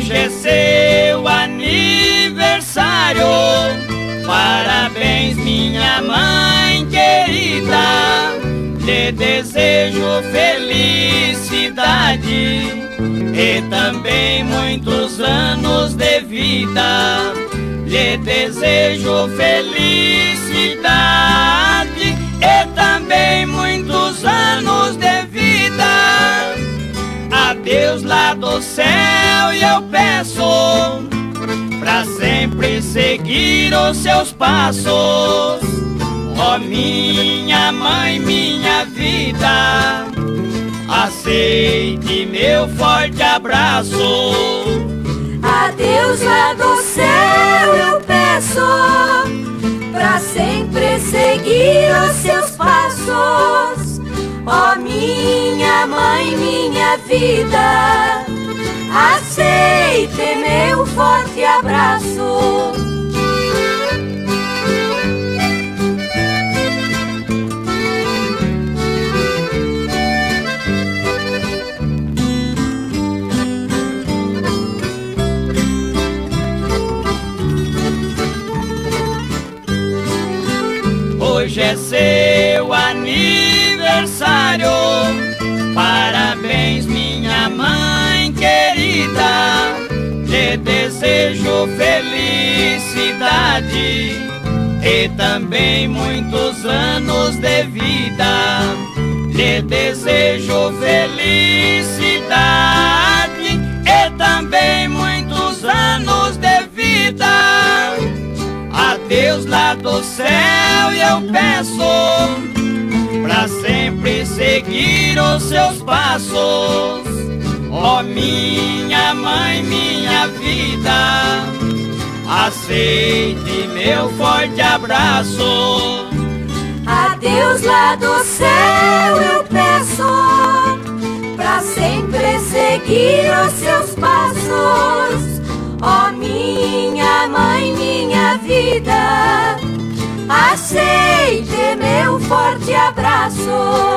Hoje é seu aniversário. Parabéns, minha mãe querida. Lhe desejo felicidade e também muitos anos de vida. Lhe desejo felicidade e também muitos anos de vida. A Deus lá do céu eu peço pra sempre seguir os seus passos. Ó minha mãe, minha vida, aceite meu forte abraço. A Deus lá do céu eu peço pra sempre seguir os seus passos. Ó minha mãe, minha vida, aceite meu forte abraço. Hoje é seu aniversário. Parabéns, minha mãe querida. Lhe desejo felicidade e também muitos anos de vida. Lhe desejo felicidade e também muitos anos de vida. A Deus lá do céu eu peço pra sempre seguir os seus passos. Ó minha mãe, minha vida, aceite meu forte abraço. A Deus lá do céu eu peço pra sempre seguir os seus passos. Ó minha mãe, minha vida, aceite meu forte abraço.